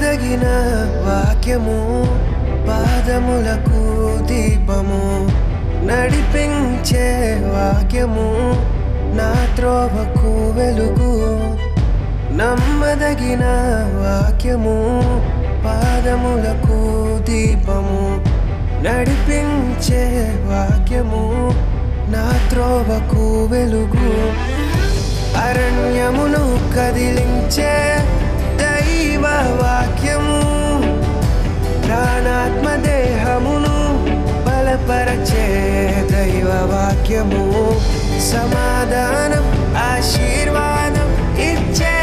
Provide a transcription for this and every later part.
ఎదగిన వాక్యము పాదములకు దీపము నడిపించే వాక్యము నా త్రోవకు వెలుగు నమ్మదగిన వాక్యము పాదములకు దీపము నడిపించే వాక్యము నా త్రోవకు వెలుగు అరణ్యమును కదిలించే దైవ వాక్యము ప్రాణాత్మ దేహమును బలపరచే దైవ వాక్యము సమాధానం ఆశీర్వాదం ఇచ్చే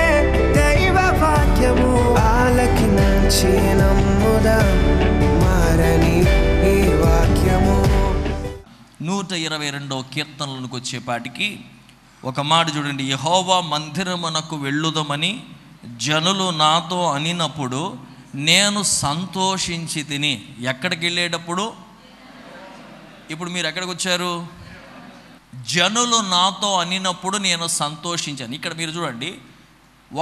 దైవ వాక్యము ఆలకించి నమ్ముదాం మారని ఈ వాక్యము 122వ కీర్తనలకు వచ్చేపాటికి ఒక మాట చూడండి. యెహోవా మందిరమునకు వెళ్ళుదమని జనులు నాతో అనినప్పుడు నేను సంతోషించి తిని. ఎక్కడికి వెళ్ళేటప్పుడు? ఇప్పుడు మీరు ఎక్కడికి వచ్చారు? జనులు నాతో అనినప్పుడు నేను సంతోషించాను. ఇక్కడ మీరు చూడండి,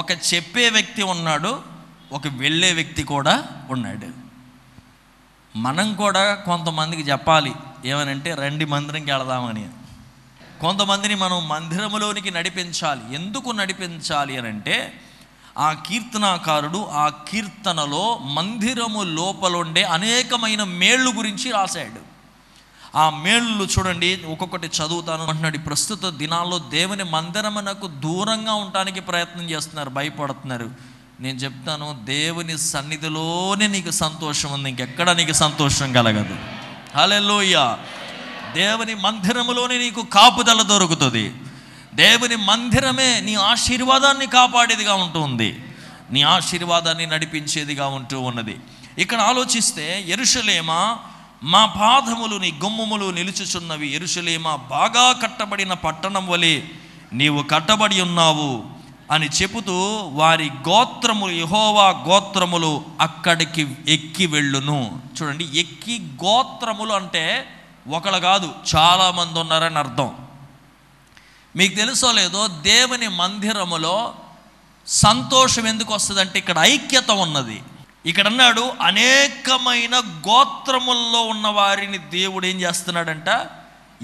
ఒక చెప్పే వ్యక్తి ఉన్నాడు, ఒక వెళ్ళే వ్యక్తి కూడా ఉన్నాడు. మనం కూడా కొంతమందికి చెప్పాలి ఏమనంటే రండి మందిరంకి వెళదామని. కొంతమందిని మనం మందిరములోనికి నడిపించాలి. ఎందుకు నడిపించాలి అని అంటే ఆ కీర్తనాకారుడు ఆ కీర్తనలో మందిరము లోపల ఉండే అనేకమైన మేళ్ళు గురించి రాశాడు. ఆ మేళ్ళు చూడండి, ఒక్కొక్కటి చదువుతాను అంటున్నాడు. ప్రస్తుత దినాల్లో దేవుని మందిరమునకు దూరంగా ఉండడానికి ప్రయత్నం చేస్తున్నారు, భయపడుతున్నారు. నేను చెప్తాను, దేవుని సన్నిధిలోనే నీకు సంతోషం ఉంది, ఇంకెక్కడ నీకు సంతోషం కలగదు. హల్లెలూయా. దేవుని మందిరములోనే నీకు కాపుదల దొరుకుతుంది. దేవుని మందిరమే నీ ఆశీర్వాదాన్ని కాపాడేదిగా ఉంటుంది, నీ ఆశీర్వాదాన్ని నడిపించేదిగా ఉంటూ ఉన్నది. ఇక్కడ ఆలోచిస్తే యెరూషలేమా మా పాదములు నీ గుమ్మములు నిలుచుచున్నవి, యెరూషలేమా బాగా కట్టబడిన పట్టణం వలె నీవు కట్టబడి ఉన్నావు అని చెబుతూ వారి గోత్రములు యెహోవా గోత్రములు అక్కడికి ఎక్కి వెళ్ళును. చూడండి, ఎక్కి గోత్రములు అంటే ఒకళ్ళు కాదు చాలామంది ఉన్నారని అర్థం. మీకు తెలుసో లేదో దేవుని మందిరములో సంతోషం ఎందుకు వస్తుందంటే ఇక్కడ ఐక్యత ఉన్నది. ఇక్కడ అన్నాడు అనేకమైన గోత్రముల్లో ఉన్న వారిని దేవుడు ఏం చేస్తున్నాడంట,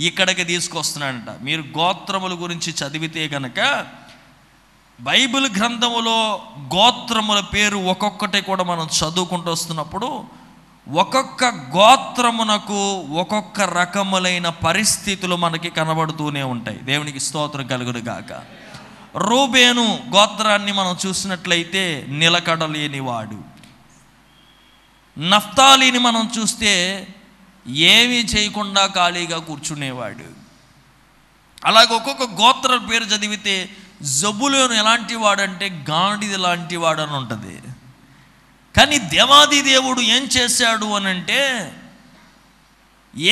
ఇక్కడికి తీసుకొస్తున్నాడంట. మీరు గోత్రముల గురించి చదివితే కనుక బైబిల్ గ్రంథములో గోత్రముల పేరు ఒక్కొక్కటి కూడా మనం చదువుకుంటూ వస్తున్నప్పుడు ఒక్కొక్క గోత్రమునకు ఒక్కొక్క రకములైన పరిస్థితులు మనకి కనబడుతూనే ఉంటాయి. దేవునికి స్తోత్రం కలుగును గాక. రూబేను గోత్రాన్ని మనం చూసినట్లయితే నిలకడలేనివాడు. నఫ్తాలిని మనం చూస్తే ఏమీ చేయకుండా ఖాళీగా కూర్చునేవాడు. అలాగే ఒక్కొక్క గోత్ర పేరు చదివితే జబులోను ఎలాంటి వాడంటే గాడిద లాంటి వాడు అని ఉంటుంది. కానీ దేవాది దేవుడు ఏం చేశాడు అనంటే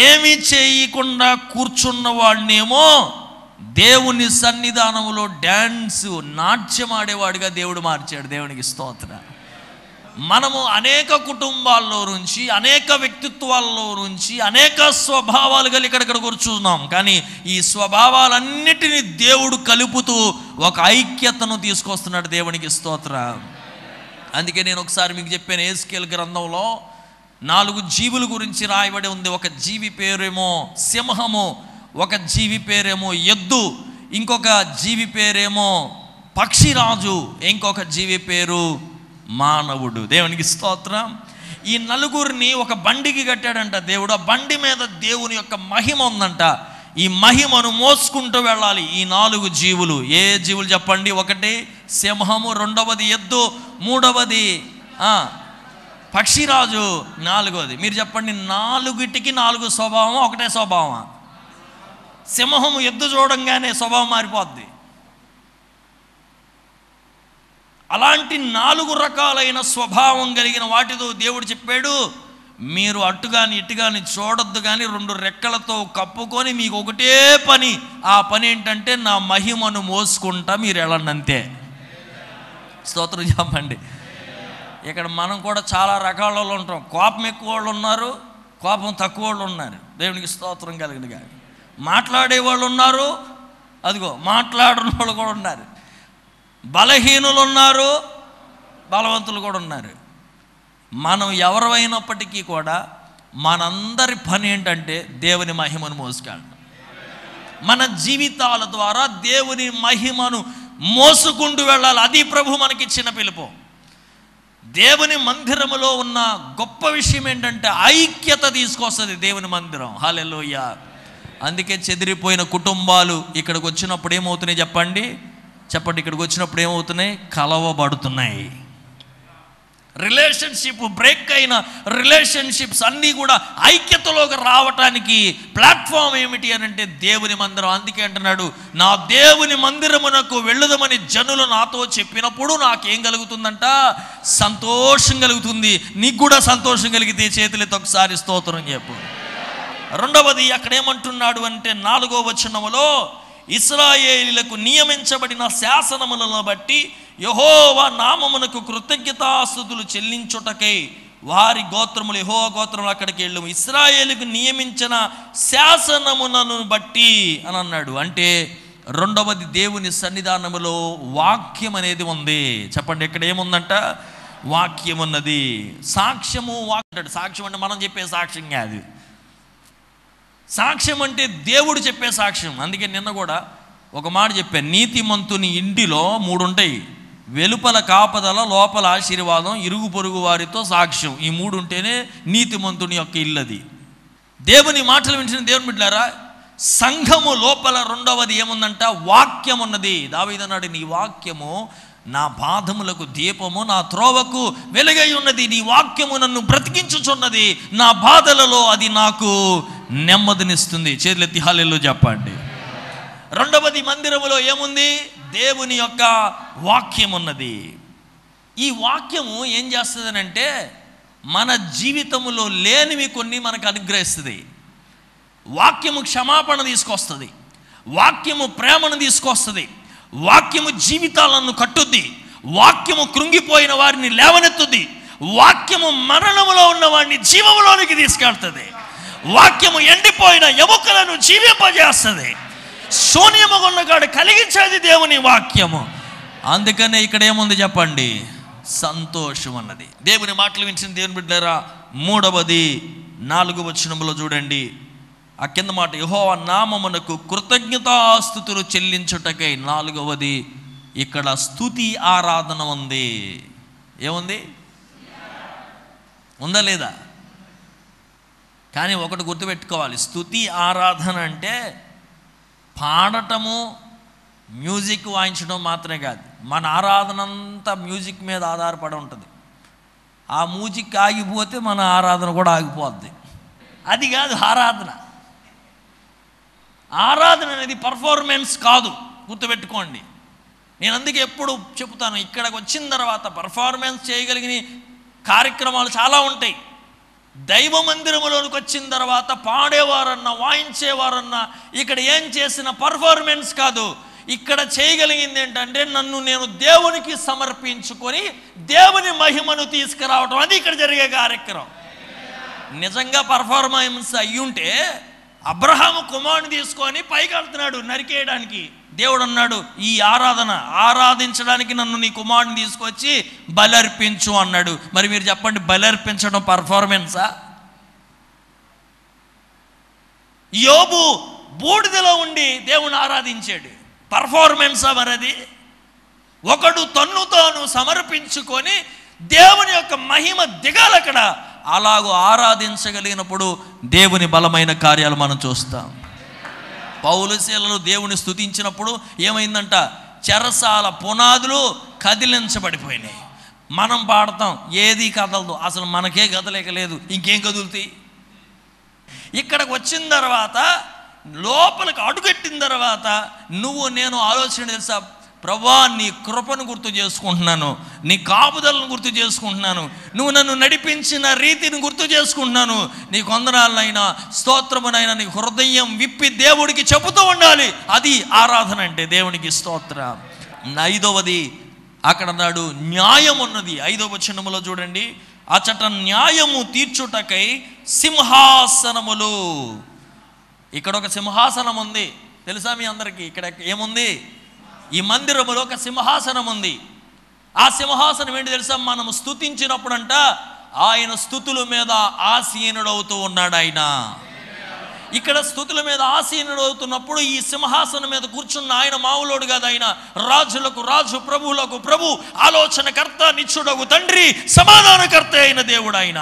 ఏమీ చేయకుండా కూర్చున్న వాడినేమో దేవుని సన్నిధానంలో డ్యాన్సు నాట్యం ఆడేవాడిగా దేవుడు మార్చాడు. దేవునికి స్తోత్రం. మనము అనేక కుటుంబాల్లో నుంచి అనేక వ్యక్తిత్వాల్లో నుంచి అనేక స్వభావాలు కలిగి ఇక్కడిక్కడ కూర్చున్నాం. కానీ ఈ స్వభావాలన్నిటినీ దేవుడు కలుపుతూ ఒక ఐక్యతను తీసుకొస్తున్నాడు. దేవునికి స్తోత్రం. అందుకే నేను ఒకసారి మీకు చెప్పాను, యెహెజ్కేలు గ్రంథంలో 4 జీవుల గురించి రాయబడి ఉంది. ఒక జీవి పేరేమో సింహము, ఒక జీవి పేరేమో ఎద్దు, ఇంకొక జీవి పేరేమో పక్షిరాజు, ఇంకొక జీవి పేరు మానవుడు. దేవునికి స్తోత్రం. ఈ నలుగురిని ఒక బండికి కట్టాడంట దేవుడు. ఆ బండి మీద దేవుని యొక్క మహిమ ఉందంట. ఈ మహిమను మోసుకుంటూ వెళ్ళాలి ఈ 4 జీవులు. ఏ జీవులు చెప్పండి? ఒకటి సింహము, రెండవది ఎద్దు, మూడవది పక్షిరాజు, నాలుగవది. మీరు చెప్పండి, 4టికి 4 స్వభావం ఒకటే స్వభావం? సింహము ఎద్దు చూడంగానే స్వభావం మారిపోద్ది. అలాంటి 4 రకాలైన స్వభావం కలిగిన వాటితో దేవుడు చెప్పాడు, మీరు అటు కానీ ఇటు కానీ చూడొద్దు, కానీ 2 రెక్కలతో కప్పుకొని మీకు ఒకటే పని. ఆ పని ఏంటంటే నా మహిమను మోసుకుంటా మీరు వెళ్ళండి, అంతే. స్తోత్రం చెప్పండి. ఇక్కడ మనం కూడా చాలా రకాల వాళ్ళు ఉంటాం. కోపం ఎక్కువ వాళ్ళు ఉన్నారు, కోపం తక్కువ వాళ్ళు ఉన్నారు. దేవునికి స్తోత్రం కలిగింది. కానీ మాట్లాడేవాళ్ళు ఉన్నారు, అదిగో మాట్లాడిన వాళ్ళు కూడా ఉన్నారు. బలహీనులు ఉన్నారు, బలవంతులు కూడా ఉన్నారు. మనం ఎవరైనప్పటికీ కూడా మనందరి పని ఏంటంటే దేవుని మహిమను మోసుకెళ్ళడం. మన జీవితాల ద్వారా దేవుని మహిమను మోసుకుంటూ వెళ్ళాలి. అది ప్రభు మనకి ఇచ్చిన పిలుపు. దేవుని మందిరములో ఉన్న గొప్ప విషయం ఏంటంటే ఐక్యత తీసుకొస్తుంది దేవుని మందిరం. హల్లెలూయా. అందుకే చెదిరిపోయిన కుటుంబాలు ఇక్కడికి వచ్చినప్పుడు ఏమవుతున్నాయి చెప్పండి, చెప్పండి, ఇక్కడికి వచ్చినప్పుడు ఏమవుతున్నాయి? కలవబడుతున్నాయి. రిలేషన్షిప్ బ్రేక్ అయిన రిలేషన్షిప్స్ అన్నీ కూడా ఐక్యతలోకి రావటానికి ప్లాట్ఫామ్ ఏమిటి అని అంటే దేవుని మందిరం. అందుకే అంటున్నాడు, నా దేవుని మందిరమునకు వెళ్ళుదమని జనులు నాతో చెప్పినప్పుడు నాకేం కలుగుతుందంట? సంతోషం కలుగుతుంది. నీకు కూడా సంతోషం కలిగితే చేతులతో ఒకసారి స్తోత్రం చెప్పు. రెండవది అక్కడ ఏమంటున్నాడు అంటే 4వ వచనములో ఇశ్రాయేలీలకు నియమించబడిన శాసనములను బట్టి యెహోవా నామమునకు కృతజ్ఞతాస్తుతులు చెల్లించుటకై వారి గోత్రములు, యెహోవా గోత్రములు అక్కడికి వెళ్ళము, ఇశ్రాయేలుకు నియమించిన శాసనములను బట్టి అని అన్నాడు. అంటే రెండవది దేవుని సన్నిధానములో వాక్యం అనేది ఉంది. చెప్పండి, ఇక్కడ ఏముందంట? వాక్యం ఉన్నది. సాక్ష్యము వాక్యం. సాక్ష్యం అంటే మనం చెప్పే సాక్ష్యం కాదు. సాక్ష్యం అంటే దేవుడు చెప్పే సాక్ష్యం. అందుకే నిన్న కూడా ఒక మాట చెప్పాను, నీతిమంతుని ఇంటిలో 3 ఉంటాయి: వెలుపల కాపదల, లోపల ఆశీర్వాదం, ఇరుగు పొరుగు వారితో సాక్ష్యం. ఈ 3 ఉంటేనే నీతిమంతుని యొక్క ఇల్లది. దేవుని మాటలు వింటున్న దేవుని బిడ్డలారా, సంఘము లోపల రెండవది ఏముందంట? వాక్యం ఉన్నది. దావీదు అన్నాడు, నీ వాక్యము నా పాదములకు దీపము, నా త్రోవకు వెలుగై ఉన్నది. నీ వాక్యము నన్ను బ్రతికించుచున్నది, నా బాధలలో అది నాకు నెమ్మదినిస్తుంది. చేతులెత్తి హల్లెలూయా చెప్పండి. రెండవది మందిరములో ఏముంది? దేవుని యొక్క వాక్యం ఉన్నది. ఈ వాక్యము ఏం చేస్తుంది అంటే మన జీవితంలో లేనివి కొన్ని మనకు అనుగ్రహిస్తుంది. వాక్యము క్షమాపణ తీసుకొస్తుంది, వాక్యము ప్రేమను తీసుకొస్తుంది, వాక్యము జీవితాలను కట్టుద్ది, వాక్యము కృంగిపోయిన వారిని లేవనెత్తుద్ది, వాక్యము మరణములో ఉన్న వారిని జీవములోనికి తీసుకెళ్తుంది, వాక్యము ఎండిపోయిన యముకలను జీవింపజేస్తుంది. శూన్యముగున్నగాడు కలిగించేది దేవుని వాక్యము. అందుకనే ఇక్కడ ఏముంది చెప్పండి? సంతోషం అన్నది. దేవుని మాటలు వించిన దేవుని బిడ్డలారా, మూడవది 4వ వచనంలో చూడండి ఆ కింద మాట, యెహోవా నామమునకు కృతజ్ఞతాస్తుతులు చెల్లించుటకై. 4వది ఇక్కడ స్తుతి ఆరాధన ఉంది. ఏముంది? ఉందా లేదా? కానీ ఒకటి గుర్తుపెట్టుకోవాలి, స్తుతి ఆరాధన అంటే పాడటము, మ్యూజిక్ వాయించడం మాత్రమే కాదు. మన ఆరాధన అంతా మ్యూజిక్ మీద ఆధారపడి ఉంటుంది. ఆ మ్యూజిక్ ఆగిపోతే మన ఆరాధన కూడా ఆగిపోద్ది. అది కాదు ఆరాధన. ఆరాధన అనేది పర్ఫార్మెన్స్ కాదు, గుర్తుపెట్టుకోండి. నేను అందుకే ఎప్పుడు చెప్తాను, ఇక్కడికి వచ్చిన తర్వాత పర్ఫార్మెన్స్ చేయగలిగిన కార్యక్రమాలు చాలా ఉంటాయి. దైవ మందిరములోనికి వచ్చిన తర్వాత పాడేవారన్నా వాయించేవారన్నా ఇక్కడ ఏం చేసిన పర్ఫార్మెన్స్ కాదు. ఇక్కడ చేయగలిగింది ఏంటంటే నన్ను నేను దేవునికి సమర్పించుకొని దేవుని మహిమను తీసుకురావటం. అది ఇక్కడ జరిగే కార్యక్రమం. నిజంగా పర్ఫార్మెన్స్ అయ్యుంటే అబ్రహాము కుమారుని తీసుకొని పైకి వెళ్తున్నాడు నరికేయడానికి. దేవుడు అన్నాడు, ఈ ఆరాధన ఆరాధించడానికి నన్ను నీ కుమారుని తీసుకొచ్చి బలర్పించు అన్నాడు. మరి మీరు చెప్పండి, బలర్పించడం పర్ఫార్మెన్సా? యోబు బూడిదలో ఉండి దేవుని ఆరాధించాడు, పర్ఫార్మెన్సా మరది? ఒకడు తన్ను తాను సమర్పించుకొని దేవుని యొక్క మహిమ దిగాలి. అక్కడ అలాగూ ఆరాధించగలిగినప్పుడు దేవుని బలమైన కార్యాలు మనం చూస్తాం. పౌలు శీలలు దేవుని స్తుతించినప్పుడు ఏమైందంట? చెరసాల పునాదులు కదిలించబడిపోయినాయి. మనం పాడతాం, ఏది కదలదు, అసలు మనకే కదలేక లేదు, ఇంకేం కదులుతాయి? ఇక్కడికి వచ్చిన తర్వాత లోపలికి అడుగెట్టిన తర్వాత నువ్వు నేను ఆలోచన తెలుసా, ప్రభువా నీ కృపను గుర్తు చేసుకుంటున్నాను, నీ కాపుదలను గుర్తు చేసుకుంటున్నాను, నువ్వు నన్ను నడిపించిన రీతిని గుర్తు చేసుకుంటున్నాను, నీ కొందనాలనైనా స్తోత్రమునైనా నీ హృదయం విప్పి దేవుడికి చెబుతూ ఉండాలి. అది ఆరాధన అంటే దేవునికి స్తోత్ర. 5వది అక్కడ నాడు న్యాయం ఉన్నది. 5వ వచనములో చూడండి, అచట న్యాయము తీర్చుటకై సింహాసనములు. ఇక్కడ ఒక సింహాసనం ఉంది తెలుసా మీ అందరికీ? ఇక్కడ ఏముంది? ఈ మందిరములో ఒక సింహాసనం ఉంది. ఆ సింహాసనం ఏంటి తెలుసా? మనం స్తుతించినప్పుడు అంట ఆయన స్తుతుల మీద ఆసీనుడవుతూ ఉన్నాడు ఆయన. ఇక్కడ స్తుతుల మీద ఆసీనుడవుతున్నప్పుడు ఈ సింహాసనం మీద కూర్చున్న ఆయన మామూలోడు కాదు. ఆయన రాజులకు రాజు, ప్రభువులకు ప్రభు, ఆలోచనకర్త, నిత్యుడగు తండ్రి, సమాధానకర్త అయిన దేవుడు ఆయన.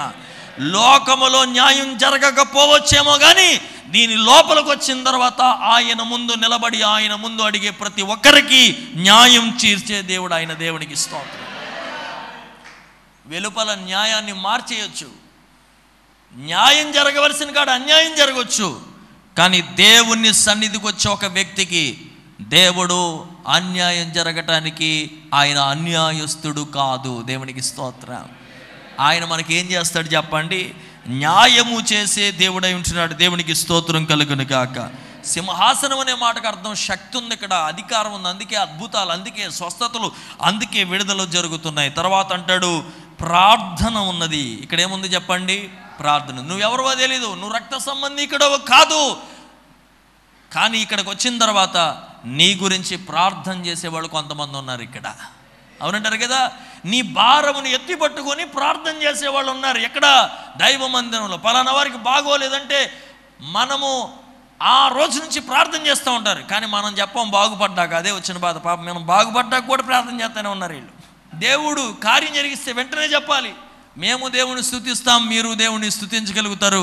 లోకములో న్యాయం జరగకపోవచ్చేమో కానీ దీని లోపలికి వచ్చిన తర్వాత ఆయన ముందు నిలబడి ఆయన ముందు అడిగే ప్రతి ఒక్కరికి న్యాయం తీర్చే దేవుడు ఆయన. దేవునికి స్తోత్రం. వెలుపల న్యాయాన్ని మార్చేయచ్చు, న్యాయం జరగవలసిన కాడ అన్యాయం జరగవచ్చు, కానీ దేవుని సన్నిధికి వచ్చే ఒక వ్యక్తికి దేవుడు అన్యాయం జరగటానికి ఆయన అన్యాయస్తుడు కాదు. దేవునికి స్తోత్రం. ఆయన మనకేం చేస్తాడు చెప్పండి? న్యాయము చేసే దేవుడై ఉంటున్నాడు. దేవునికి స్తోత్రం కలుగును గాక. సింహాసనం అనే మాటకు అర్థం శక్తి ఉంది, ఇక్కడ అధికారం ఉంది, అందుకే అద్భుతాలు, అందుకే స్వస్థతలు, అందుకే విడుదల జరుగుతున్నాయి. తర్వాత అంటాడు ప్రార్థన ఉన్నది. ఇక్కడ ఏముంది చెప్పండి? ప్రార్థన. నువ్వెవరో తెలీదు, నువ్వు రక్త సంబంధికుడవు కాదు, కానీ ఇక్కడికి వచ్చిన తర్వాత నీ గురించి ప్రార్థన చేసేవాళ్ళు కొంతమంది ఉన్నారు ఇక్కడ. అవునంటారు కదా, నీ భారమును ఎత్తి పట్టుకొని ప్రార్థన చేసేవాళ్ళు ఉన్నారు. ఎక్కడ? దైవ మందిరంలో. పలానా వారికి బాగోలేదంటే మనము ఆ రోజు నుంచి ప్రార్థన చేస్తూ ఉంటారు, కానీ మనం చెప్పం బాగుపడ్డాక. అదే వచ్చిన బాధ. పాపం మనం బాగుపడ్డాక కూడా ప్రార్థన చేస్తూనే ఉన్నారు వీళ్ళు. దేవుడు కార్యం జరిగిస్తే వెంటనే చెప్పాలి, మేము దేవుని స్తుతిస్తాం, మీరు దేవుని స్తుతించగలుగుతారు,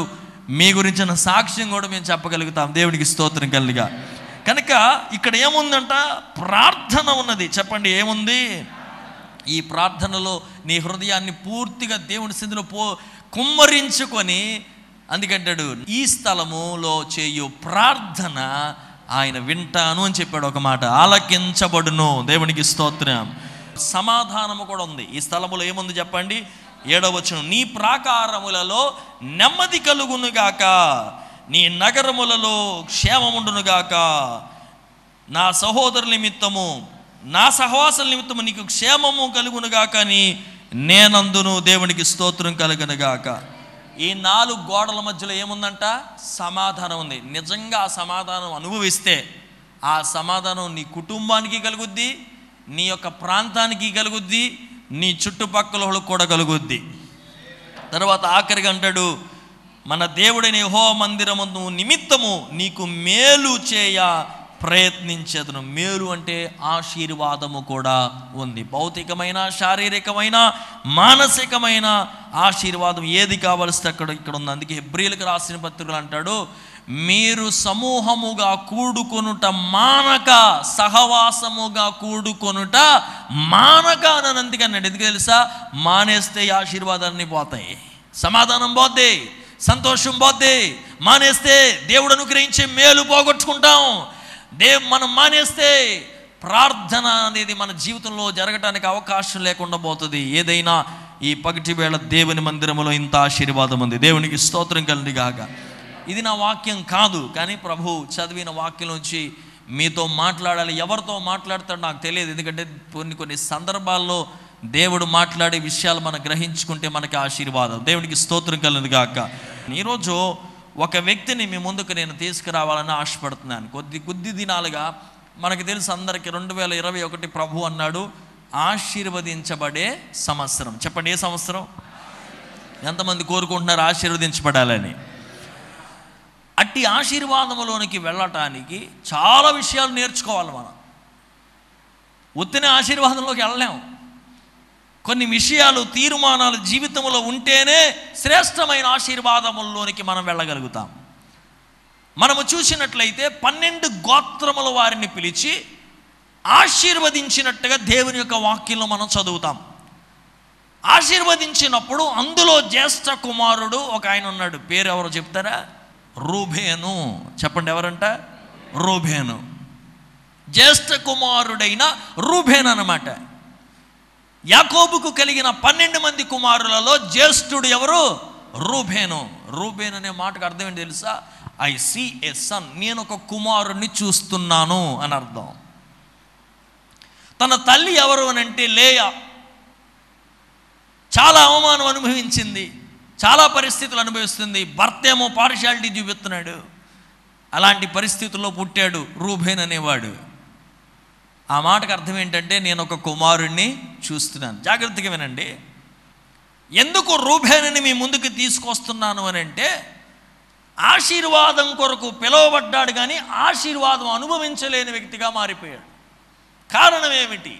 మీ గురించిన సాక్ష్యం కూడా మేము చెప్పగలుగుతాం. దేవునికి స్తోత్రం కలిగా. కనుక ఇక్కడ ఏముందంట? ప్రార్థన ఉన్నది. చెప్పండి ఏముంది? ఈ ప్రార్థనలో నీ హృదయాన్ని పూర్తిగా దేవుని సన్నిధిలో కుమ్మరించుకొని, అందుకంటాడు ఈ స్థలములో చేయు ప్రార్థన ఆయన వింటాను అని చెప్పాడు. ఒక మాట, ఆలకించబడును. దేవునికి స్తోత్రం. సమాధానము కూడా ఉంది. ఈ స్థలములో ఏముంది చెప్పండి? 7వ వచనం, నీ ప్రాకారములలో నెమ్మది కలుగునుగాక, నీ నగరములలో క్షేమముండునుగాక, నా సహోదరుల నిమిత్తము నా సహవాసుల నిమిత్తము నీకు క్షేమము కలుగునుగాక అని నేనందును. దేవునికి స్తోత్రం కలుగునుగాక. ఈ 4 గోడల మధ్యలో ఏముందంట? సమాధానం ఉంది. నిజంగా ఆ సమాధానం అనుభవిస్తే ఆ సమాధానం నీ కుటుంబానికి కలుగుద్ది, నీ యొక్క ప్రాంతానికి కలుగుద్ది, నీ చుట్టుపక్కల కూడా కలుగుద్ది. తర్వాత ఆఖరిగా అంటాడు, మన దేవుడైన యెహోవా మందిరము నిమిత్తము నీకు మేలు చేయ ప్రయత్నించేదను. మేలు అంటే ఆశీర్వాదము కూడా ఉంది. భౌతికమైన, శారీరకమైన, మానసికమైన ఆశీర్వాదం ఏది కావలసి అక్కడ ఇక్కడ ఉంది. అందుకే హెబ్రీయులకు రాసిన పత్రికలు అంటాడు, మీరు సమూహముగా కూడుకొనుట మానక, సహవాసముగా కూడుకొనుట మానక అని. అందుకన్నాడు, ఎందుకు తెలుసా? మానేస్తే ఆశీర్వాదాన్ని పోతాయి, సమాధానం పోద్ది, సంతోషం పోద్ది. మానేస్తే దేవుడు అనుగ్రహించి మేలు పోగొట్టుకుంటాం. మనం మానేస్తే ప్రార్థన అనేది మన జీవితంలో జరగటానికి అవకాశం లేకుండా పోతుంది. ఏదైనా ఈ పగటి వేళ దేవుని మందిరంలో ఇంత ఆశీర్వాదం ఉంది. దేవునికి స్తోత్రం కలుగునుగాక. ఇది నా వాక్యం కాదు, కానీ ప్రభు చదివిన వాక్యం నుంచి మీతో మాట్లాడాలి. ఎవరితో మాట్లాడతాడో నాకు తెలియదు, ఎందుకంటే కొన్ని సందర్భాల్లో దేవుడు మాట్లాడే విషయాలు మనం గ్రహించుకుంటే మనకి ఆశీర్వాదం. దేవునికి స్తోత్రం కలుగునుగాక. ఈరోజు ఒక వ్యక్తిని మీ ముందుకు నేను తీసుకురావాలని ఆశపడుతున్నాను. కొద్ది దినాలుగా మనకు తెలుసు అందరికీ, 2021 ప్రభు అన్నాడు ఆశీర్వదించబడే సంవత్సరం. చెప్పండి ఏ సంవత్సరం? ఎంతమంది కోరుకుంటున్నారు ఆశీర్వదించబడాలని? అట్టి ఆశీర్వాదములోనికి వెళ్ళటానికి చాలా విషయాలు నేర్చుకోవాలి. మనం ఉత్తిన ఆశీర్వాదంలోకి వెళ్ళలేము. కొన్ని విషయాలు, తీర్మానాలు జీవితంలో ఉంటేనే శ్రేష్టమైన ఆశీర్వాదముల్లోనికి మనం వెళ్ళగలుగుతాం. మనము చూసినట్లయితే 12 గోత్రముల వారిని పిలిచి ఆశీర్వదించినట్టుగా దేవుని యొక్క వాక్యంలో మనం చదువుతాం. ఆశీర్వదించినప్పుడు అందులో జ్యేష్ఠ కుమారుడు ఒక ఆయన ఉన్నాడు. పేరు ఎవరో చెప్తారా? రూబేను. చెప్పండి ఎవరంట? రూబేను. జ్యేష్ఠ కుమారుడైన రూబేను అన్నమాట. యాకోబుకు కలిగిన 12 మంది కుమారులలో జ్యేష్ఠుడు ఎవరు? రూబేను. రూబేను అనే మాటకు అర్థం ఏంటి తెలుసా? ఐ సీ ఏ సన్, నేను ఒక కుమారుణ్ణి చూస్తున్నాను అని అర్థం. తన తల్లి ఎవరు అని అంటే లేయా. చాలా అవమానం అనుభవించింది, చాలా పరిస్థితులు అనుభవిస్తుంది. భర్త ఏమో పార్షాలిటీ చూపిస్తున్నాడు. అలాంటి పరిస్థితుల్లో పుట్టాడు రూబేను అనేవాడు. ఆ మాటకు అర్థం ఏంటంటే నేను ఒక కుమారుణ్ణి చూస్తున్నాను. జాగ్రత్తగా వినండి. ఎందుకు రూబేనుని మీ ముందుకి తీసుకొస్తున్నాను అని అంటే ఆశీర్వాదం కొరకు పిలవబడ్డాడు కానీ ఆశీర్వాదం అనుభవించలేని వ్యక్తిగా మారిపోయాడు. కారణం ఏమిటి?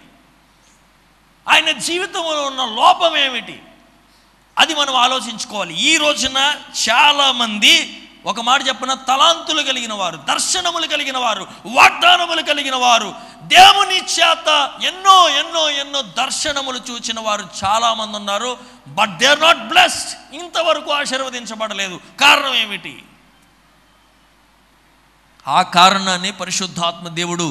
ఆయన జీవితంలో ఉన్న లోపం ఏమిటి? అది మనం ఆలోచించుకోవాలి. ఈ రోజున చాలామంది ఒక మాట చెప్పిన తలాంతులు కలిగిన వారు, దర్శనములు కలిగిన వారు, వాగ్దానములు కలిగిన వారు, దేవుని చేత ఎన్నో ఎన్నో ఎన్నో దర్శనములు చూచిన వారు చాలామంది ఉన్నారు. But they are not blessed. ఇంతవరకు ఆశీర్వదించబడలేదు. కారణం ఏమిటి? ఆ కారణాన్ని పరిశుద్ధాత్మ దేవుడు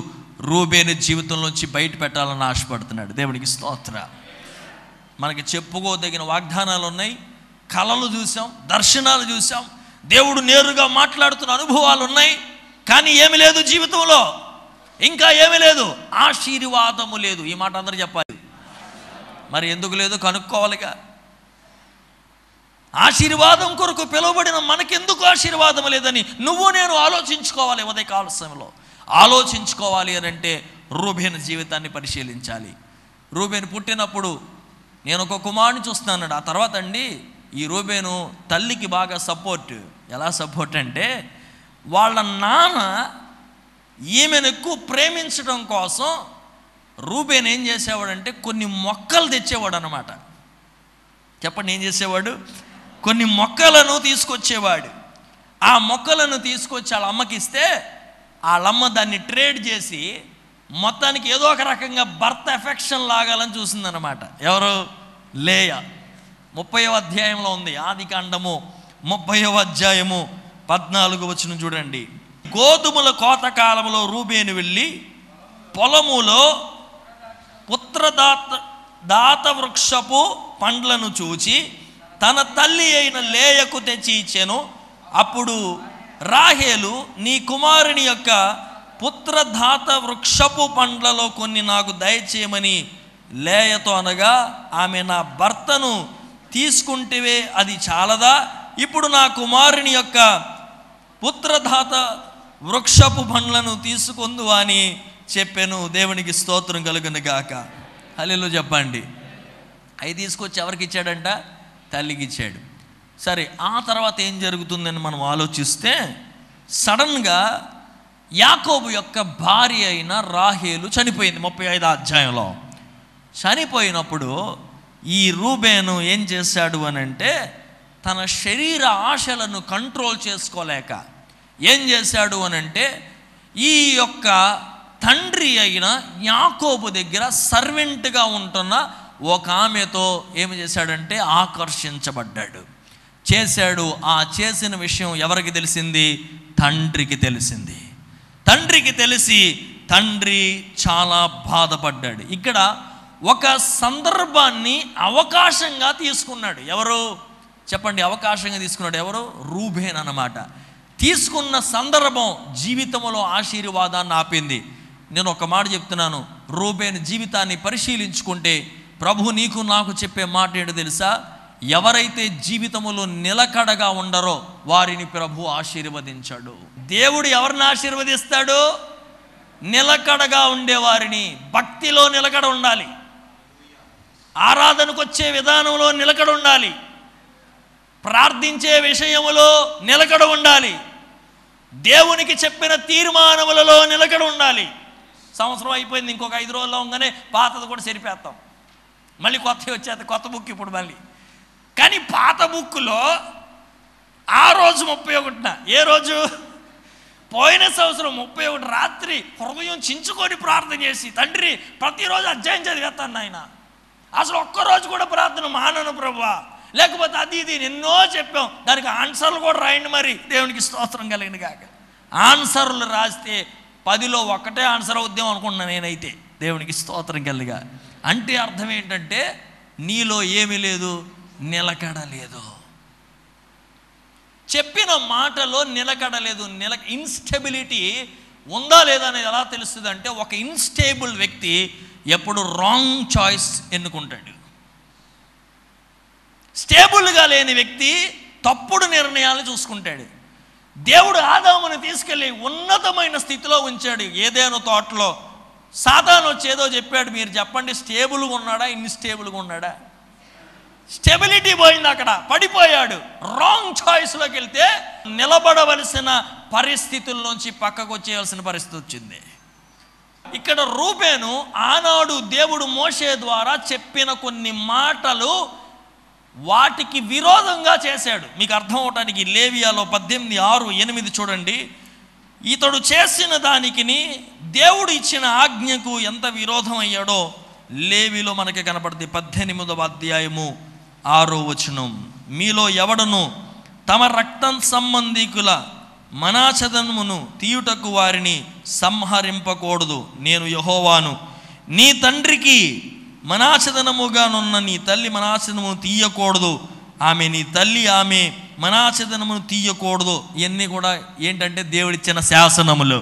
రూబేను జీవితంలోంచి బయట పెట్టాలని ఆశపడుతున్నాడు. దేవునికి స్తోత్ర. మనకి చెప్పుకోదగిన వాగ్దానాలు ఉన్నాయి, కళలు చూసాం, దర్శనాలు చూసాం, దేవుడు నేరుగా మాట్లాడుతున్న అనుభవాలు ఉన్నాయి. కానీ ఏమి లేదు జీవితంలో, ఇంకా ఏమీ లేదు, ఆశీర్వాదము లేదు. ఈ మాట అందరూ చెప్పాలి. మరి ఎందుకు లేదు కనుక్కోవాలిగా. ఆశీర్వాదం కొరకు పిలువబడిన మనకెందుకు ఆశీర్వాదం లేదని నువ్వు నేను ఆలోచించుకోవాలి. ఉదయకాల సమయంలో ఆలోచించుకోవాలి అని అంటే రూబేను జీవితాన్ని పరిశీలించాలి. రూబేను పుట్టినప్పుడు నేను ఒక కుమారుని చూస్తున్నాడు. ఆ తర్వాత అండి ఈ రూబేను తల్లికి బాగా సపోర్ట్. ఎలా సపోర్ట్ అంటే వాళ్ళ నాన్న ఈమెను ఎక్కువ ప్రేమించడం కోసం రూబేను ఏం చేసేవాడంటే కొన్ని మొక్కలు తెచ్చేవాడు అనమాట. చెప్పండి, ఏం చేసేవాడు? కొన్ని మొక్కలను తీసుకొచ్చేవాడు. ఆ మొక్కలను తీసుకొచ్చి వాళ్ళ అమ్మకి ఇస్తే వాళ్ళమ్మ దాన్ని ట్రేడ్ చేసి మొత్తానికి ఏదో ఒక రకంగా భర్త ఎఫెక్షన్ లాగాలని చూసిందనమాట. ఎవరు? లేయా. 30వ అధ్యాయంలో ఉంది. ఆదికాండము 30వ అధ్యాయము 14వ వచనం చూడండి. గోధుమల కోత కాలంలో రూబేను వెళ్ళి పొలములో పుత్రదాత వృక్షపు పండ్లను చూచి తన తల్లి అయిన లేయకు తెచ్చి ఇచ్చెను. అప్పుడు రాహేలు, నీ కుమారుని యొక్క పుత్రదాత వృక్షపు పండ్లలో కొన్ని నాకు దయచేయమని లేయతో అనగా, ఆమె నా భర్తను తీసుకుంటేవే, అది చాలదా? ఇప్పుడు నా కుమారుని యొక్క పుత్రదాత వృక్షపు పండ్లను తీసుకుందు అని చెప్పాను. దేవునికి స్తోత్రం కలుగును గాక. హల్లెలూయా చెప్పండి. అవి తీసుకొచ్చి ఎవరికి ఇచ్చాడంట? తల్లికి ఇచ్చాడు. సరే, ఆ తర్వాత ఏం జరుగుతుందని మనం ఆలోచిస్తే సడన్గా యాకోబు యొక్క భార్య అయిన రాహేలు చనిపోయింది. 35వ అధ్యాయంలో చనిపోయినప్పుడు ఈ రూబేను ఏం చేశాడు అని అంటే తన శరీర ఆశలను కంట్రోల్ చేసుకోలేక ఏం చేశాడు అని అంటే ఈ యొక్క తండ్రి అయిన యాకోబు దగ్గర సర్వెంట్గా ఉంటున్న ఒక ఆమెతో ఏమి చేశాడంటే ఆకర్షించబడ్డాడు. చేశాడు. ఆ చేసిన విషయం ఎవరికి తెలిసింది? తండ్రికి తెలిసింది. తండ్రికి తెలిసి తండ్రి చాలా బాధపడ్డాడు. ఇక్కడ ఒక సందర్భాన్ని అవకాశంగా తీసుకున్నాడు. ఎవరు? చెప్పండి, అవకాశంగా తీసుకున్నాడు. ఎవరు? రూబేన్ అన్నమాట. తీసుకున్న సందర్భం జీవితంలో ఆశీర్వాదాన్ని ఆపింది. నేను ఒక మాట చెప్తున్నాను, రూబేన్ జీవితాన్ని పరిశీలించుకుంటే ప్రభు నీకు నాకు చెప్పే మాట ఏంటో తెలుసా? ఎవరైతే జీవితంలో నిలకడగా ఉండరో వారిని ప్రభు ఆశీర్వదించాడు. దేవుడు ఎవరిని ఆశీర్వదిస్తాడు? నిలకడగా ఉండేవారిని. భక్తిలో నిలకడ ఉండాలి, ఆరాధనకు వచ్చే విధానంలో నిలకడ ఉండాలి, ప్రార్థించే విషయములో నిలకడ ఉండాలి, దేవునికి చెప్పిన తీర్మానములలో నిలకడ ఉండాలి. సంవత్సరం అయిపోయింది, ఇంకొక 5 రోజుల్లో ఉండగానే పాతది కూడా సరిపేస్తాం, మళ్ళీ కొత్త వచ్చేది, కొత్త బుక్ ఇప్పుడు మళ్ళీ. కానీ పాత బుక్లో ఆ రోజు 31న, ఏ రోజు? పోయిన సంవత్సరం 31 రాత్రి హృదయం చించుకొని ప్రార్థన చేసి, తండ్రి ప్రతిరోజు అధ్యాయం చదివేస్తాను నాయన, అసలు ఒక్కరోజు కూడా ప్రార్థన మానను ప్రభువా, లేకపోతే అది ఇది ఎన్నో చెప్పాం, దానికి ఆన్సర్లు కూడా రాయండి మరి. దేవునికి స్తోత్రం కలిగింది కాక. ఆన్సర్లు రాస్తే 10లో 1 ఆన్సర్ అవుద్దాం అనుకుంటున్నాను నేనైతే. దేవునికి స్తోత్రం కలిగా. అంటే అర్థం ఏంటంటే నీలో ఏమీ లేదు, నిలకడలేదు, చెప్పిన మాటలో నిలకడలేదు. ఇన్స్టెబిలిటీ ఉందా లేదా అనేది ఎలా తెలుస్తుంది అంటే ఒక ఇన్స్టేబుల్ వ్యక్తి ఎప్పుడు రాంగ్ చాయిస్ ఎన్నుకుంటాడు. స్టేబుల్గా లేని వ్యక్తి తప్పుడు నిర్ణయాలు చూసుకుంటాడు. దేవుడు ఆదామును తీసుకెళ్ళి ఉన్నతమైన స్థితిలో ఉంచాడు, ఏదైనా తోటలో. సాతాను వచ్చి ఏదో చెప్పాడు. మీరు చెప్పండి, స్టేబుల్గా ఉన్నాడా, ఇన్స్టేబుల్గా ఉన్నాడా? స్టెబిలిటీ పోయింది, అక్కడ పడిపోయాడు. రాంగ్ చాయిస్ లోకి వెళ్తే నిలబడవలసిన పరిస్థితుల నుంచి పక్కకు వచ్చేయాల్సిన పరిస్థితి వచ్చింది. ఇక్కడ రూబేను ఆనాడు దేవుడు మోషే ద్వారా చెప్పిన కొన్ని మాటలు వాటికి విరోధంగా చేశాడు. మీకు అర్థం అవటానికి లేవియాలో 18:6-8 చూడండి. ఇతడు చేసిన దానికిని దేవుడు ఇచ్చిన ఆజ్ఞకు ఎంత విరోధం అయ్యాడో లేవిలో మనకి కనపడుతుంది. 18:6. మీలో ఎవడను తమ రక్తం సంబంధికుల మనాచదమును తీయుటకు వారిని సంహరింపకూడదు, నేను యెహోవాను. నీ తండ్రికి మనాచదనముగానున్న నీ తల్లి మనాచదనమును తీయకూడదు, ఆమె నీ తల్లి ఆమె మనాచదనమును తీయకూడదు. ఇవన్నీ కూడా ఏంటంటే దేవుడిచ్చిన శాసనములు.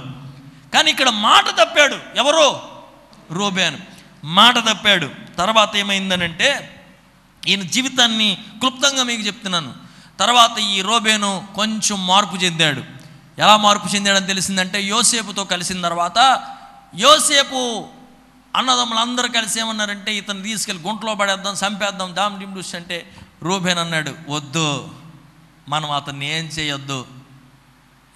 కానీ ఇక్కడ మాట తప్పాడు. ఎవరో రూబేను మాట తప్పాడు. తర్వాత ఏమైందనంటే, ఈయన జీవితాన్ని క్లుప్తంగా మీకు చెప్తున్నాను. తర్వాత ఈ రూబేను కొంచెం మార్పు చెందాడు. ఎలా మార్పు చెందాడని తెలిసిందంటే, యోసేపుతో కలిసిన తర్వాత యోసేపు అన్నదమ్ములు అందరూ కలిసి ఏమన్నారంటే, ఇతను తీసుకెళ్ళి గుంటలో పడేద్దాం, చంపేద్దాం, దామ్ డిండూస్ అంటే రూబేను అన్నాడు, వద్దు, మనం అతన్ని ఏం చేయొద్దు,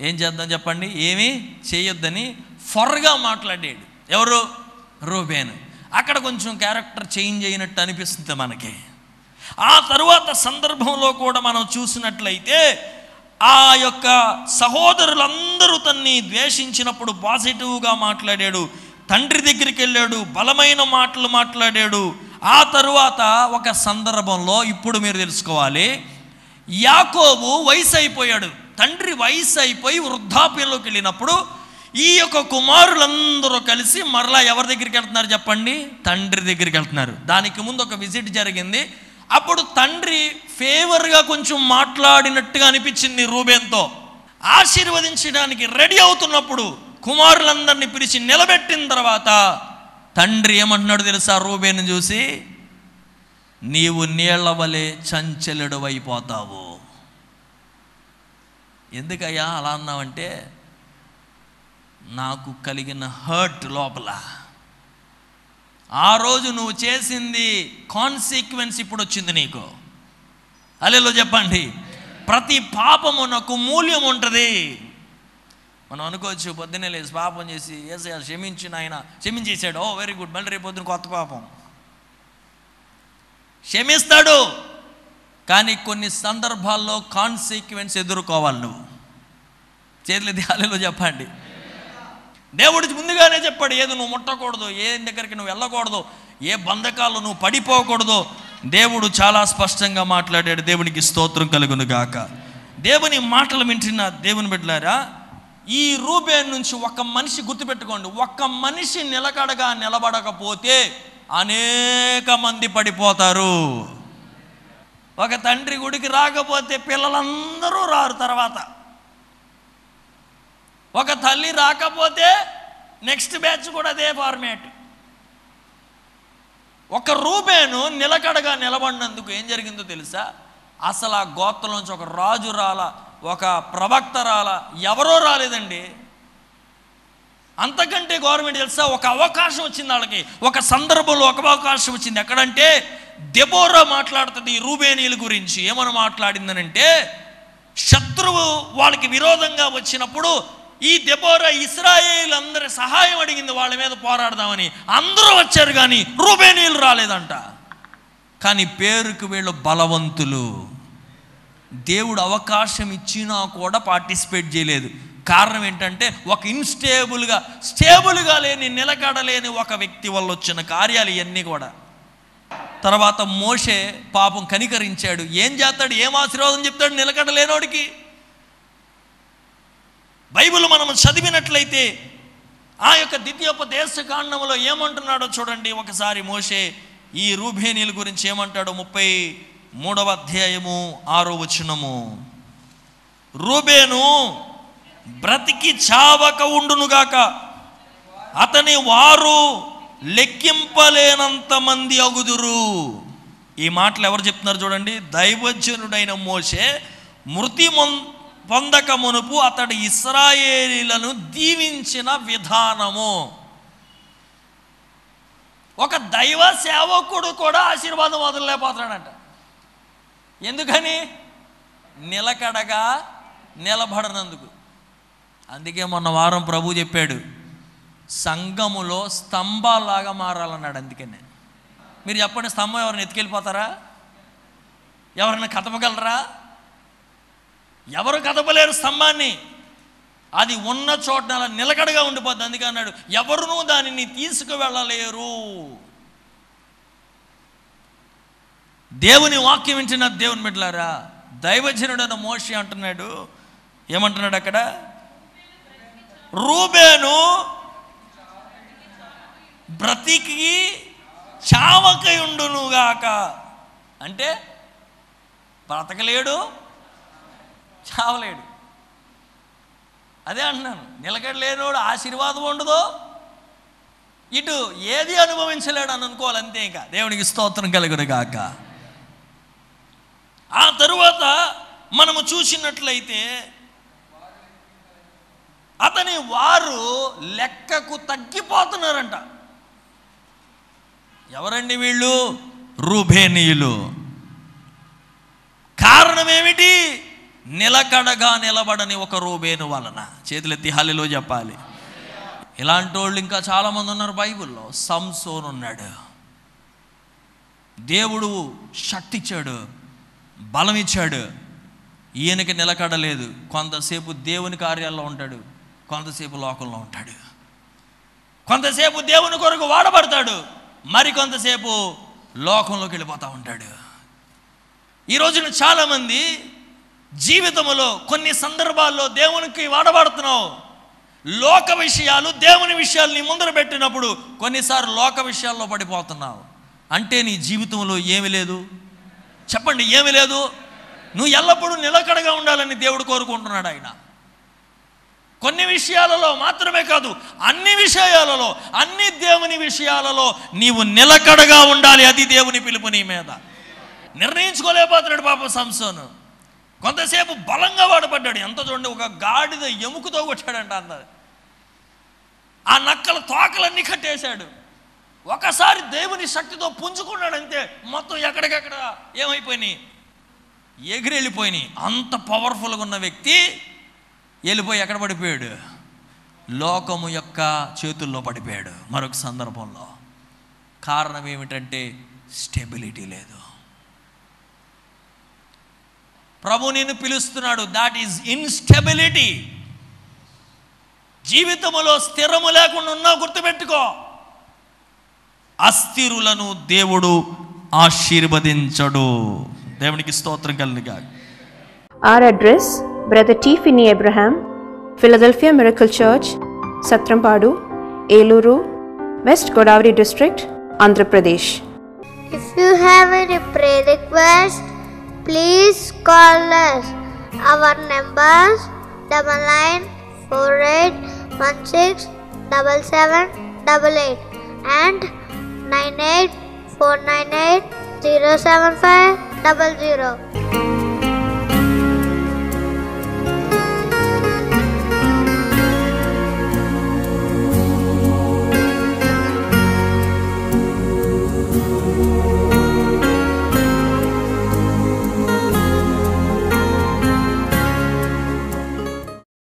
ఏం చేద్దాం చెప్పండి, ఏమీ చేయొద్దని ఫర్గా మాట్లాడాడు. ఎవరు? రూబేను. అక్కడ కొంచెం క్యారెక్టర్ చేంజ్ అయినట్టు అనిపిస్తుంది మనకి. ఆ తరువాత సందర్భంలో కూడా మనం చూసినట్లయితే ఆ యొక్క సహోదరులందరూ తన్ని ద్వేషించినప్పుడు పాజిటివ్గా మాట్లాడాడు. తండ్రి దగ్గరికి వెళ్ళాడు, బలమైన మాటలు మాట్లాడాడు. ఆ తరువాత ఒక సందర్భంలో ఇప్పుడు మీరు తెలుసుకోవాలి, యాకోబు వయసు అయిపోయాడు. తండ్రి వయసు అయిపోయి వృద్ధాప్యంలోకి వెళ్ళినప్పుడు ఈ యొక్క కుమారులందరూ కలిసి మరలా ఎవరి దగ్గరికి వెళ్తున్నారు చెప్పండి? తండ్రి దగ్గరికి వెళ్తున్నారు. దానికి ముందు ఒక విజిట్ జరిగింది. అప్పుడు తండ్రి ఫేవర్గా కొంచెం మాట్లాడినట్టుగా అనిపించింది రూబేన్తో. ఆశీర్వదించడానికి రెడీ అవుతున్నప్పుడు కుమారులందరినీ పిలిచి నిలబెట్టిన తర్వాత తండ్రి ఏమంటున్నాడు తెలుసా? రూబేను చూసి, నీవు నీళ్ల వలె చంచలుడు అయిపోతావు. ఎందుకయ్యా అలా అన్నావంటే, నాకు కలిగిన హర్ట్ లోపల, ఆ రోజు నువ్వు చేసింది కాన్సిక్వెన్స్ ఇప్పుడు వచ్చింది నీకు. హల్లెలూయా చెప్పండి. ప్రతి పాపము నాకు మూల్యం ఉంటుంది. మనం అనుకోవచ్చు, పొద్దునే లేచి పాపం చేసి యేసయ్యా క్షమించిన, ఆయన క్షమించేశాడు, ఓ వెరీ గుడ్, మళ్ళీ రేపు పొద్దున కొత్త పాపం, క్షమిస్తాడు. కానీ కొన్ని సందర్భాల్లో కాన్సిక్వెన్స్ ఎదుర్కోవాలి. నువ్వు చేతులెత్తి హల్లెలూయా చెప్పండి. దేవుడి ముందుగానే చెప్పాడు, ఏది నువ్వు ముట్టకూడదు, ఏ దగ్గరికి నువ్వు వెళ్ళకూడదు, ఏ బంధకాలు నువ్వు పడిపోకూడదు. దేవుడు చాలా స్పష్టంగా మాట్లాడాడు. దేవునికి స్తోత్రం కలుగును గాక. దేవుని మాటలు వింటున్న దేవుని బిడ్డలారా, ఈ రూబేను నుంచి ఒక మనిషి గుర్తుపెట్టుకోండి, ఒక్క మనిషి నిలకడగా నిలబడకపోతే అనేక మంది పడిపోతారు. ఒక తండ్రి గుడికి రాకపోతే పిల్లలందరూ రారు. తర్వాత ఒక తల్లి రాకపోతే నెక్స్ట్ బ్యాచ్ కూడా అదే ఫార్మేట్. ఒక రూబేను నిలకడగా నిలబడినందుకు ఏం జరిగిందో తెలుసా? అసలు ఆ గోత్రంలోంచి ఒక రాజు రాల, ఒక ప్రవక్త రాల, ఎవరో రాలేదండి. అంతకంటే గవర్నమెంట్ తెలుసా, ఒక అవకాశం వచ్చింది వాళ్ళకి. ఒక సందర్భంలో ఒక అవకాశం వచ్చింది. ఎక్కడంటే, దెబోరా మాట్లాడుతుంది రూబేనీయుల గురించి. ఏమని మాట్లాడిందనంటే, శత్రువు వాళ్ళకి విరోధంగా వచ్చినప్పుడు ఈ దెబోరా ఇశ్రాయేలు అందరి సహాయం అడిగింది, వాళ్ళ మీద పోరాడదామని. అందరూ వచ్చారు కానీ రూబేనీయులు రాలేదంట. కానీ పేరుకు వీళ్ళు బలవంతులు. దేవుడు అవకాశం ఇచ్చినా కూడా పార్టిసిపేట్ చేయలేదు. కారణం ఏంటంటే, ఒక స్టేబుల్గా లేని, నిలకడలేని ఒక వ్యక్తి వల్ల వచ్చిన కార్యాలు ఇవన్నీ కూడా. తర్వాత మోషే పాపం కనికరించాడు. ఏం చేస్తాడు? ఏం ఆశీర్వాదం చెప్తాడు నిలకడలేనోడికి? బైబిల్ మనం చదివినట్లయితే ఆ యొక్క ద్వితీయోపదేశ కాండంలో ఏమంటున్నాడో చూడండి ఒకసారి. మోషే ఈ రూబేనీయుల గురించి ఏమంటాడో, 33:6. రూబేను బ్రతికి చావక ఉండునుగాక, అతని వారు లెక్కింపలేనంత మంది అగుదురు. ఈ మాటలు ఎవరు చెప్తున్నారు చూడండి? దైవజనుడైన మోషే మృతి పొందక మునుపు అతడు ఇశ్రాయేలీలను దీవించిన విధానము. ఒక దైవ సేవకుడు కూడా ఆశీర్వాదం వదలలేకపోతున్నాడంట. ఎందుకని నిలకడగా నిలబడనందుకు అందుకే మొన్న వారం ప్రభు చెప్పాడు సంఘములో స్తంభాలాగా మారాలన్నాడు అందుకనే మీరు చెప్పండి స్తంభం ఎవరిని ఎత్తుకెళ్ళిపోతారా ఎవరిని కదపగలరా ఎవరు కదపలేరు స్తంభాన్ని అది ఉన్న చోట అలా నిలకడగా ఉండిపోద్ది అందుకే అన్నాడు ఎవరునూ దానిని తీసుకువెళ్ళలేరు దేవుని వాక్యం వింటున్న దేవుని బిడ్డలారా దైవజనుడైన మోషే అంటున్నాడు ఏమంటున్నాడు అక్కడ రూబేను బ్రతికి చావకయుండునుగాక అంటే బ్రతకలేడు చావలేడు అదే అంటున్నాను నిలకడలేనోడు ఆశీర్వాదం ఉండదు ఇటు ఏది అనుభవించలేడు అని అనుకోవాలి అంతే ఇంకా దేవునికి స్తోత్రం కలుగునుగాక ఆ తరువాత మనము చూసినట్లయితే అతని వారు లెక్కకు తగ్గిపోతున్నారంట ఎవరండి వీళ్ళు రూబేనీయులు కారణం ఏమిటి నిలకడగా నిలబడని ఒక రూబేను వలన చేతులెత్తి హల్లెలూయా చెప్పాలి ఇలాంటి వాళ్ళు ఇంకా చాలామంది ఉన్నారు బైబిల్లో సంసోను ఉన్నాడు దేవుడు శక్తి ఇచ్చాడు బలం ఇచ్చాడు ఈయనకి నిలకడలేదు కొంతసేపు దేవుని కార్యాల్లో ఉంటాడు కొంతసేపు లోకంలో ఉంటాడు కొంతసేపు దేవుని కొరకు వాడబడతాడు మరికొంతసేపు లోకంలోకి వెళ్ళిపోతూ ఉంటాడు ఈ రోజున చాలామంది జీవితంలో కొన్ని సందర్భాల్లో దేవునికి వాడబడుతున్నావు లోక విషయాలు దేవుని విషయాల్ని ముందర పెట్టినప్పుడు కొన్నిసార్లు లోక విషయాల్లో పడిపోతున్నావు అంటే నీ జీవితంలో ఏమీ లేదు చెప్పండి ఏమీ లేదు నువ్వు ఎల్లప్పుడూ నిలకడగా ఉండాలని దేవుడు కోరుకుంటున్నాడు ఆయన కొన్ని విషయాలలో మాత్రమే కాదు అన్ని విషయాలలో అన్ని దేవుని విషయాలలో నీవు నిలకడగా ఉండాలి అది దేవుని పిలుపు నీ మీద నిర్ణయించుకోలేకపోతున్నాడు పాపం సంసోను కొంతసేపు బలంగా వాడబడ్డాడు ఎంత చూడండి ఒక గాడిద ఎముకతో కొట్టాడంట అన్నది ఆ నక్కల తోకలన్నీ కట్టేశాడు ఒకసారి దేవుని శక్తితో పుంజుకున్నాడు అంతే మొత్తం ఎక్కడికెక్కడ ఏమైపోయినాయి ఎగిరి వెళ్ళిపోయినాయి అంత పవర్ఫుల్గా ఉన్న వ్యక్తి వెళ్ళిపోయి ఎక్కడ పడిపోయాడు లోకము యొక్క చేతుల్లో పడిపోయాడు మరొక సందర్భంలో కారణం ఏమిటంటే స్టెబిలిటీ లేదు ప్రభు నిన్ను పిలుస్తున్నాడు దాట్ ఈజ్ ఇన్స్టెబిలిటీ జీవితంలో స్థిరము లేకుండా ఉన్నా గుర్తుపెట్టుకో అస్థిరులను దేవుడు ఆశీర్వదించడు దేవునికి స్తోత్రం కలుగుగా Our address Brother T Finny Abraham Philadelphia Miracle Church Satrampadu Eluru West Godavari District Andhra Pradesh If you have any prayer request Please call us. Our numbers 9948167788 and 9849807500.